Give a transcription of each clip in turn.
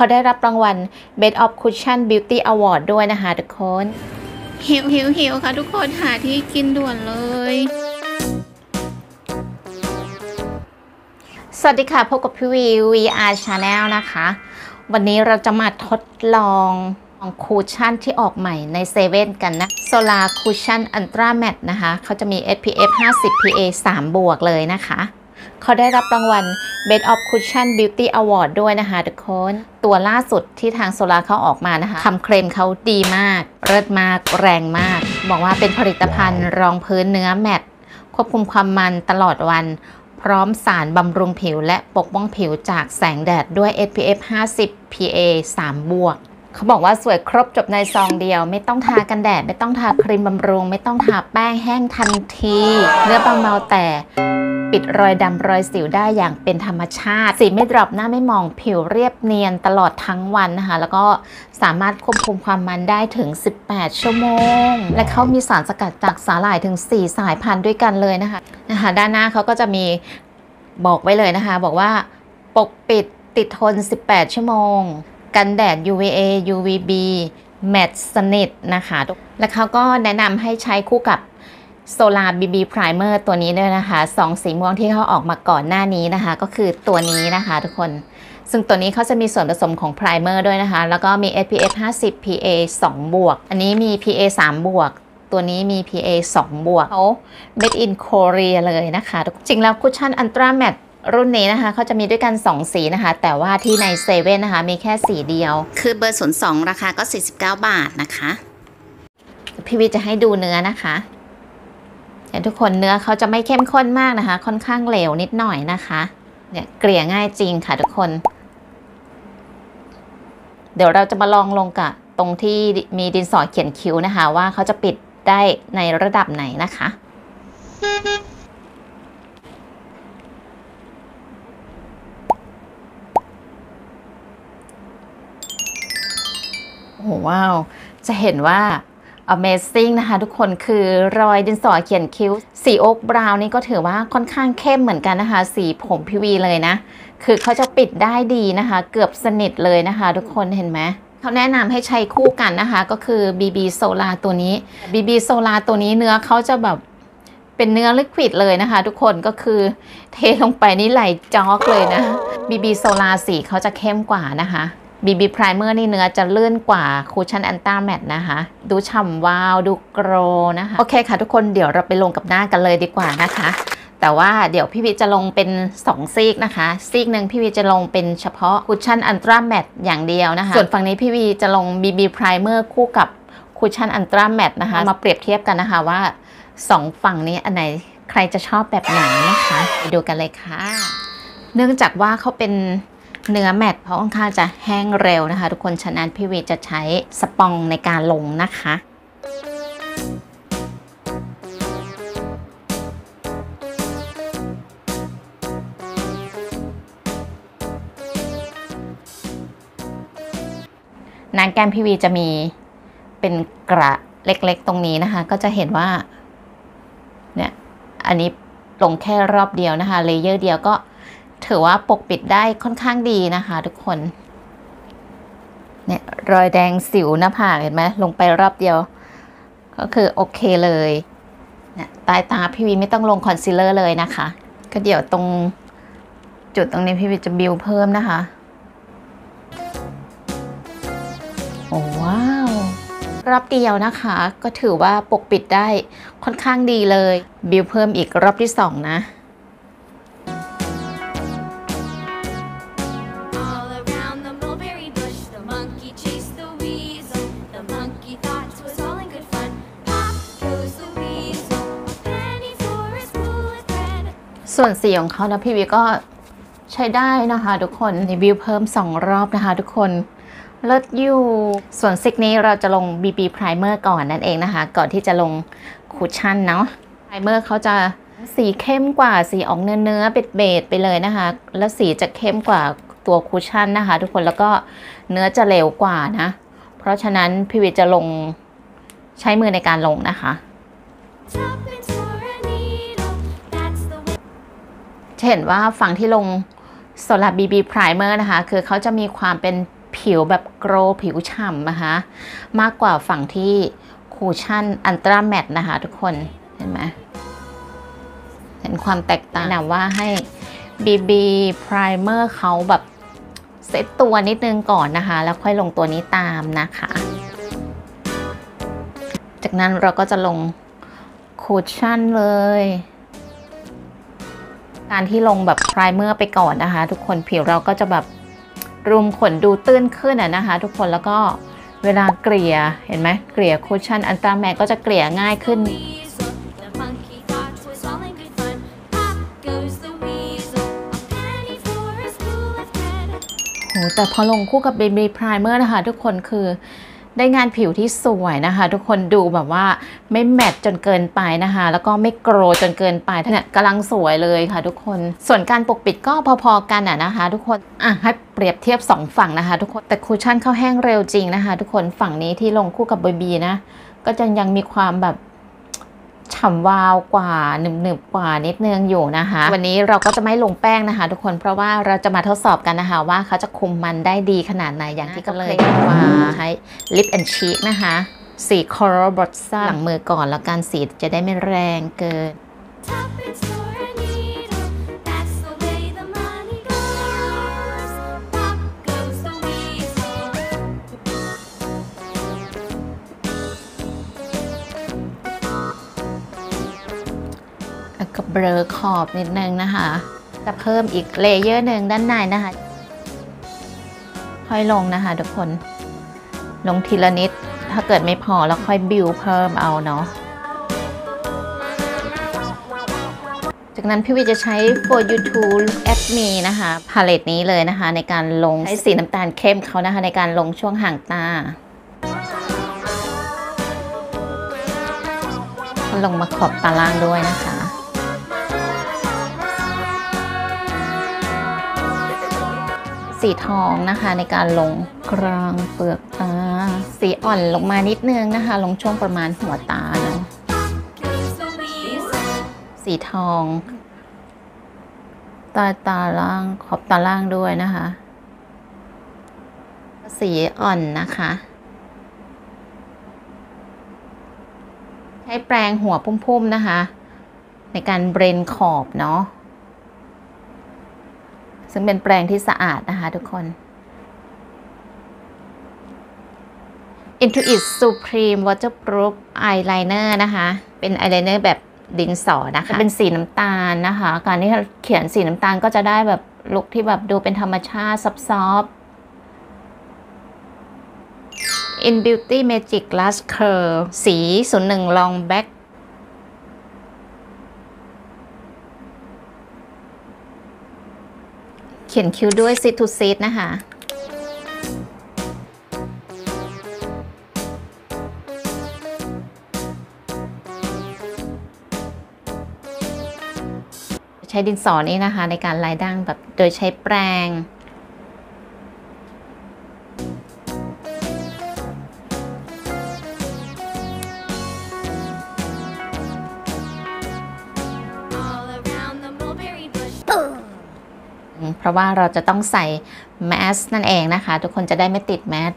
เขาได้รับรางวัล Best of Cushion Beauty Award ด้วยนะคะทุกคนหิวค่ะทุกคนหาที่กินด่วนเลยสวัสดีค่ะพบกับพี่วี VR Channel นะคะวันนี้เราจะมาทดลองของคูชั่นที่ออกใหม่ในเซเว่นกันนะ Sola Cushion Ultra Matte นะคะเขาจะมี SPF 50 PA 3 บวกเลยนะคะเขาได้รับรางวัล Best of Cushion Beauty Award ด้วยนะคะทุกคนตัวล่าสุดที่ทาง Sola เขาออกมานะคะคำเคลมเขาดีมากเลิศมากแรงมากบอกว่าเป็นผลิตภัณฑ์รองพื้นเนื้อแมตต์ควบคุมความมันตลอดวันพร้อมสารบำรุงผิวและปกป้องผิวจากแสงแดดด้วย SPF 50 PA 3 บวกเขาบอกว่าสวยครบจบในซองเดียวไม่ต้องทากันแดดไม่ต้องทาครีมบำรุงไม่ต้องทาแป้งแห้งทันทีเนื้อบางเบาแต่ปิดรอยดำรอยสิวได้อย่างเป็นธรรมชาติสีไม่ดรอปหน้าไม่มองผิวเรียบเนียนตลอดทั้งวันนะคะแล้วก็สามารถควบคุมความมันได้ถึง18ชั่วโมงและเขามีสารสกัดจากสาหร่ายถึง4สายพันธุ์ด้วยกันเลยนะคะด้านหน้าเขาก็จะมีบอกไว้เลยนะคะบอกว่าปกปิดติดทน18ชั่วโมงกันแดด UVA UVB แมตต์สนิทนะคะและเขาก็แนะนำให้ใช้คู่กับ Sola BB Primer ตัวนี้ด้วยนะคะสองสีม่วงที่เขาออกมาก่อนหน้านี้นะคะก็คือตัวนี้นะคะทุกคนซึ่งตัวนี้เขาจะมีส่วนผสมของ Primer ด้วยนะคะแล้วก็มี SPF 50 PA 2 บวกอันนี้มี PA 3 บวกตัวนี้มี PA 2 บวกเขา Made in Korea เลยนะคะจริงแล้วคุชชั่น Ultra Matteรุ่นนี้นะคะเขาจะมีด้วยกัน2สีนะคะแต่ว่าที่ในเซเว่นนะคะมีแค่สีเดียวคือเบอร์ 02 ราคาก็49บาทนะคะพี่วีจะให้ดูเนื้อนะคะแต่ทุกคนเนื้อเขาจะไม่เข้มข้นมากนะคะค่อนข้างเหลวนิดหน่อยนะคะเนี่ยเกลี่ยง่ายจริงค่ะทุกคนเดี๋ยวเราจะมาลองลงกับตรงที่มีดินสอเขียนคิ้วนะคะว่าเขาจะปิดได้ในระดับไหนนะคะโอ้ว้าวจะเห็นว่า Amazing นะคะทุกคนคือรอยดินสอเขียนคิ้วสีโอ๊กบราวน์นี่ก็ถือว่าค่อนข้างเข้มเหมือนกันนะคะสีผมพี่วีเลยนะคือเขาจะปิดได้ดีนะคะเกือบสนิทเลยนะคะทุกคนเห็นไหมเขาแนะนำให้ใช้คู่กันนะคะก็คือ BB Sola ตัวนี้ BB Sola ตัวนี้เนื้อเขาจะแบบเป็นเนื้อลิควิดเลยนะคะทุกคนก็คือเทลงไปนี่ไหลจ๊อกเลยนะ BB Sola สีเขาจะเข้มกว่านะคะBB Primer นี่เนื้อจะเลื่อนกว่า Cushion Ultra Matte นะคะดูฉ่ำวาวดูโกรนะคะโอเคค่ะทุกคนเดี๋ยวเราไปลงกับหน้ากันเลยดีกว่านะคะแต่ว่าเดี๋ยวพี่วิจะลงเป็น2ซีกนะคะซีกหนึ่งพี่วิจะลงเป็นเฉพาะ Cushion Ultra Matte อย่างเดียวนะคะส่วนฝั่งนี้พี่วิจะลง BB Primer คู่กับ Cushion Ultra Matte นะคะมาเปรียบเทียบกันนะคะว่า2ฝั่งนี้อันไหนใครจะชอบแบบไหนนะคะไปดูกันเลยค่ะเนื่องจากว่าเขาเป็นเนื้อแมตต์เพราะค่อนข้างจะแห้งเร็วนะคะทุกคนฉะนั้นพี่วีจะใช้สปองในการลงนะคะหนังแก้มพี่วีจะมีเป็นกระเล็กๆตรงนี้นะคะก็จะเห็นว่าเนี่ยอันนี้ลงแค่รอบเดียวนะคะเลเยอร์เดียวก็ถือว่าปกปิดได้ค่อนข้างดีนะคะทุกคนเนี่ยรอยแดงสิวหน้าผากเห็นไหมลงไปรอบเดียวก็คือโอเคเลยเนี่ยใต้ตาพี่วีไม่ต้องลงคอนซีลเลอร์เลยนะคะก็เดี๋ยวตรงจุดตรงนี้พี่วีจะบิวเพิ่มนะคะโอ้ว้าวรอบเดียวนะคะก็ถือว่าปกปิดได้ค่อนข้างดีเลยบิวเพิ่มอีกรอบที่2นะส่วนสีของเขานะพี่วีก็ใช้ได้นะคะทุกคนรีวิวเพิ่ม2รอบนะคะทุกคนเลิศอยู่ส่วนซิกนี้เราจะลง BB Primer ก่อนนั่นเองนะคะก่อนที่จะลงคุชชั่นเนาะ Primer เขาจะสีเข้มกว่าสีออกเนื้อเบจๆไปเลยนะคะแล้วสีจะเข้มกว่าตัวคุชชั่นนะคะทุกคนแล้วก็เนื้อจะเร็วกว่านะเพราะฉะนั้นพี่วีจะลงใช้มือในการลงนะคะจะเห็นว่าฝั่งที่ลง Sola BB Primer นะคะคือเขาจะมีความเป็น ผิวแบบโกรผิวฉ่ำนะคะมากกว่าฝั่งที่คูชั่นอัลตร้าแมตต์นะคะทุกคนเห็นไหมเห็นความแตกต่างนะว่าให้บีไพรเมอร์เขาแบบเซตตัวนิดนึงก่อนนะคะแล้วค่อยลงตัวนี้ตามนะคะจากนั้นเราก็จะลงคูชั่นเลยการที่ลงแบบไพรเมอร์ไปก่อนนะคะทุกคนผิวเราก็จะแบบรุมขนดูตื้นขึ้นนะคะทุกคนแล้วก็เวลาเกลี่ยเห็นไหมเกลี่ยคูชั่นอัลตร้าแมตต์ก็จะเกลี่ยง่ายขึ้นแต่พอลงคู่กับ BB Primer นะคะทุกคนคือได้งานผิวที่สวยนะคะทุกคนดูแบบว่าไม่แมตต์จนเกินไปนะคะแล้วก็ไม่โกรจนเกินไปเนี่ยกำลังสวยเลยค่ะทุกคนส่วนการปกปิดก็พอๆกันนะคะทุกคนให้เปรียบเทียบ2ฝั่งนะคะทุกคนแต่คูชั่นเข้าแห้งเร็วจริงนะคะทุกคนฝั่งนี้ที่ลงคู่กับ BB นะก็ยังมีความแบบฉ่ำวาวกว่าหนึบๆกว่านิดนึงอยู่นะคะวันนี้เราก็จะไม่ลงแป้งนะคะทุกคนเพราะว่าเราจะมาทดสอบกันนะคะว่าเขาจะคุมมันได้ดีขนาดไหนอย่างที่ก็เลยว่าใช้ลิปแอนด์ชีคนะคะสีคอรัลบลัชหลังมือก่อนแล้วการสีจะได้ไม่แรงเกินกับเบลอขอบนิดนึงนะคะจะเพิ่มอีกเลเยอร์หนึ่งด้านในนะคะค่อยลงนะคะทุกคนลงทีละนิดถ้าเกิดไม่พอแล้วค่อยบิวเพิ่มเอาเนาะจากนั้นพี่วีจะใช้ for you to look at me นะคะพาเลตนี้เลยนะคะในการลงใช้สีน้ำตาลเข้มเขานะคะในการลงช่วงหางตาลงมาขอบตาล่างด้วยนะคะสีทองนะคะในการลงกลางเปลือกตาสีอ่อนลงมานิดนึงนะคะลงช่วงประมาณหัวตาเนาะสีทองใต้ตาล่างขอบตาล่างด้วยนะคะสีอ่อนนะคะใช้แปรงหัวพุ่มๆนะคะในการเบรนขอบเนาะซึ่งเป็นแปรงที่สะอาดนะคะทุกคน Intuit Supreme Waterproof Eyeliner นะคะเป็น eyeliner แบบดินสอนะคะเป็นสีน้ำตาลนะคะการที่เขียนสีน้ำตาลก็จะได้แบบลุคที่แบบดูเป็นธรรมชาติซับซ้อน Intuitive Magic Lash Curve สี 01 Long Blackเขียนคิ้วด้วยซิททูซิทนะคะใช้ดินสอนี้นะคะในการไล่ด่างแบบโดยใช้แปรงเพราะว่าเราจะต้องใส่แมสนั่นเองนะคะทุกคนจะได้ไม่ติดแมส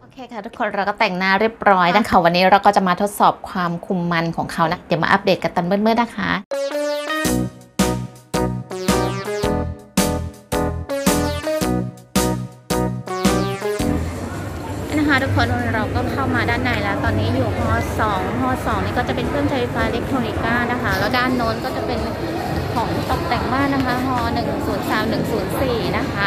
โอเคค่ะทุกคนเราก็แต่งหน้าเรียบร้อยนะคะวันนี้เราก็จะมาทดสอบความคุมมันของเขานะเดี๋ยวมาอัปเดตกันตอนมืดๆนะคะนะคะทุกคนเราก็เข้ามาด้านในแล้วตอนนี้อยู่ห้อ 2นี่ก็จะเป็นเครื่องใช้ไฟฟ้าอิเล็กทรอนิกส์นะคะแล้วด้านโน้นก็จะเป็นของตกแต่งบ้านนะคะฮอ103-104นะคะ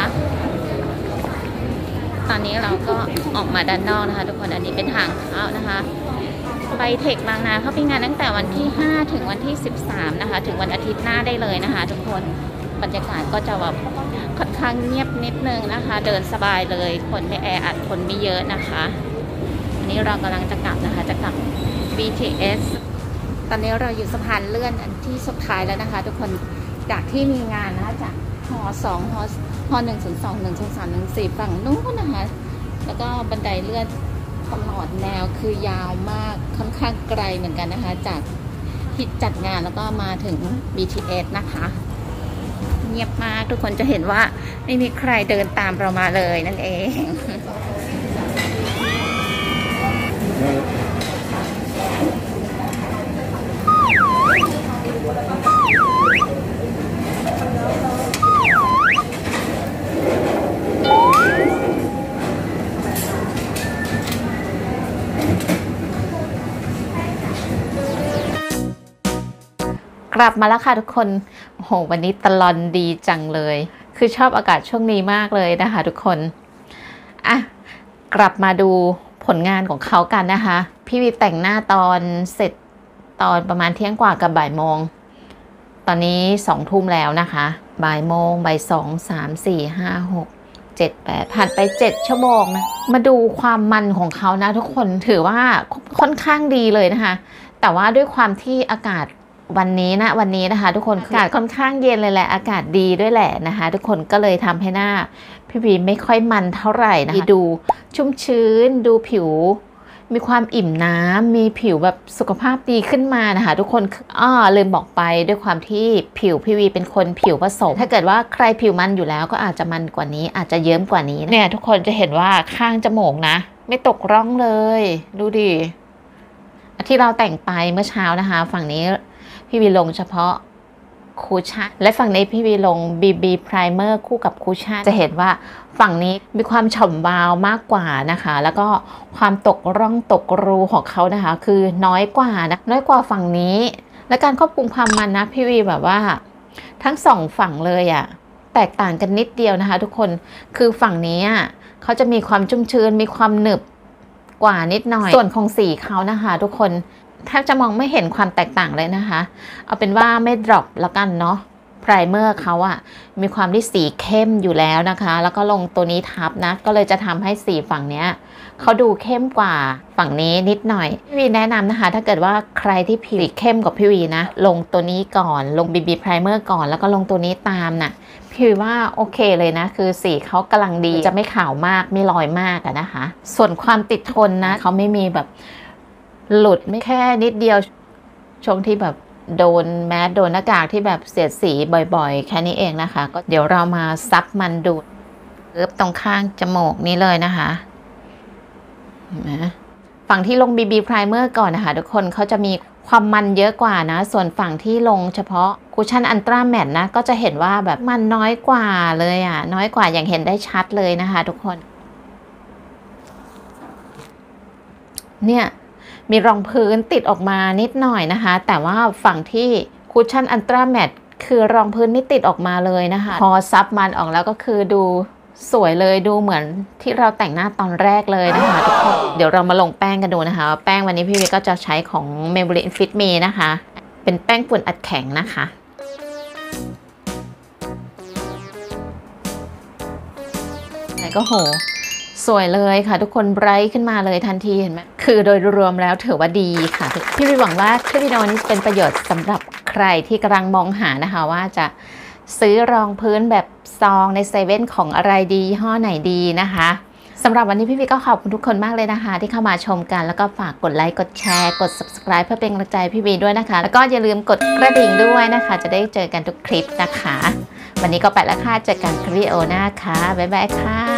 ตอนนี้เราก็ออกมาด้านนอกนะคะทุกคนอันนี้เป็นทางเข้านะคะไปเทคบางนาเข้าไปงานตั้งแต่วันที่5ถึงวันที่13นะคะถึงวันอาทิตย์หน้าได้เลยนะคะทุกคนบรรยากาศก็จะแบบค่อนข้างเงียบนิดนึงนะคะเดินสบายเลยคนไม่แออัดคนไม่เยอะนะคะอันนี้เรากำลังจะกลับนะคะจะกลับ BTSตอนนี้เราอยู่สะพานเลื่อนอันที่สุดท้ายแล้วนะคะทุกคนจากที่มีงานนะคะจากฮอ2ฮอ102-103-104ฝั่งนู้นนะคะแล้วก็บันไดเลื่อนตลอดแนวคือยาวมากค่อนข้างไกลเหมือนกันนะคะจากที่จัดงานแล้วก็มาถึง BTS นะคะ เงียบมากทุกคนจะเห็นว่าไม่มีใครเดินตามเรามาเลยนั่นเองกลับมาแล้วค่ะทุกคนโอ้โหวันนี้ตลอนดีจังเลยคือชอบอากาศช่วงนี้มากเลยนะคะทุกคนอ่ะกลับมาดูผลงานของเขากันนะคะพี่วีแต่งหน้าตอนเสร็จตอนประมาณเที่ยงกว่ากับบ่ายโมงตอนนี้2 ทุ่มแล้วนะคะบ่ายโมงบ่ายสองสามสี่ห้าหกเจ็ดแปดผ่านไป7 ชั่วโมงนะมาดูความมันของเขานะทุกคนถือว่าค่อนข้างดีเลยนะคะแต่ว่าด้วยความที่อากาศวันนี้นะคะทุกคนอากาศค่อนข้างเย็นเลยแหละอากาศดีด้วยแหละนะคะทุกคนก็เลยทำให้หน้าพี่วีไม่ค่อยมันเท่าไหร่นะคะดูชุ่มชื้นดูผิวมีความอิ่มน้ำมีผิวแบบสุขภาพดีขึ้นมานะคะทุกคนลืมบอกไปด้วยความที่ผิวพี่วีเป็นคนผิวผสมถ้าเกิดว่าใครผิวมันอยู่แล้วก็อาจจะมันกว่านี้อาจจะเยิ้มกว่านี้เนี่ยทุกคนจะเห็นว่าข้างจมูกนะไม่ตกร่องเลยดูดิที่เราแต่งไปเมื่อเช้านะคะฝั่งนี้พี่วีลงเฉพาะคูชั่นและฝั่งนี้พี่วีลง BB Primer คู่กับคูชั่นจะเห็นว่าฝั่งนี้มีความฉ่ำวาวมากกว่านะคะแล้วก็ความตกร่องตกรูของเขานะคะคือน้อยกว่านะน้อยกว่าฝั่งนี้และการควบคุมความมันนะพี่วีแบบว่าทั้ง2 ฝั่งเลยอะแตกต่างกันนิดเดียวนะคะทุกคนคือฝั่งนี้เขาจะมีความชุ่มชื้นมีความหนึบกว่านิดหน่อยส่วนของสีเขานะคะทุกคนแทบจะมองไม่เห็นความแตกต่างเลยนะคะเอาเป็นว่าไม่ดรอปแล้วกันเนาะไพรเมอร์เขาอะมีความที่สีเข้มอยู่แล้วนะคะแล้วก็ลงตัวนี้ทับนะก็เลยจะทำให้สีฝั่งเนี้ยเขาดูเข้มกว่าฝั่งนี้นิดหน่อยพี่วีแนะนำนะคะถ้าเกิดว่าใครที่ผิวเข้มกว่าพี่วีนะลงตัวนี้ก่อนลง BB ไพรเมอร์ก่อนแล้วก็ลงตัวนี้ตามน่ะพี่วีว่าโอเคเลยนะคือสีเขากำลังดีจะไม่ขาวมากไม่ลอยมากอะนะคะส่วนความติดทนนะเขาไม่มีแบบหลุดไม่แค่นิดเดียวช่วงที่แบบโดนแมสโดนหน้ากากที่แบบเสียดสีบ่อยๆแค่นี้เองนะคะก็เดี๋ยวเรามาซับมันดูดเอิบตรงข้างจมูกนี้เลยนะคะนะฝั่งที่ลง BB Primer ก่อนนะคะทุกคนเขาจะมีความมันเยอะกว่านะส่วนฝั่งที่ลงเฉพาะคูชั่นอัลตร้าแมตต์นะก็จะเห็นว่าแบบมันน้อยกว่าเลยอ่ะน้อยกว่าอย่างเห็นได้ชัดเลยนะคะทุกคนเนี่ยมีรองพื้นติดออกมานิดหน่อยนะคะแต่ว่าฝั่งที่คุชชั่นอัลตร้าแมตต์คือรองพื้นไม่ติดออกมาเลยนะคะพอซับมันออกแล้วก็คือดูสวยเลยดูเหมือนที่เราแต่งหน้าตอนแรกเลยนะคะทุกคนเดี๋ยวเรามาลงแป้งกันดูนะคะแป้งวันนี้พี่วีก็จะใช้ของ Maybelline Fit Me นะคะเป็นแป้งฝุ่นอัดแข็งนะคะไหนก็โหสวยเลยค่ะทุกคนไบรท์ขึ้นมาเลยทันทีเห็นไหมคือโดยรวมแล้วถือว่าดีค่ะพี่วีหวังว่าคลิปวิดีโอนี้เป็นประโยชน์สำหรับใครที่กำลังมองหานะคะว่าจะซื้อรองพื้นแบบซองในเซเว่นของอะไรดียี่ห้อไหนดีนะคะสำหรับวันนี้พี่วีก็ขอบคุณทุกคนมากเลยนะคะที่เข้ามาชมกันแล้วก็ฝากกดไลค์กดแชร์กด subscribe เพื่อเป็นกำลังใจพี่วีด้วยนะคะแล้วก็อย่าลืมกดกระดิ่งด้วยนะคะจะได้เจอกันทุกคลิปนะคะวันนี้ก็ไปแล้วค่ะเจอกันคลิปวิดีโอหน้าค่ะบ๊ายบายค่ะ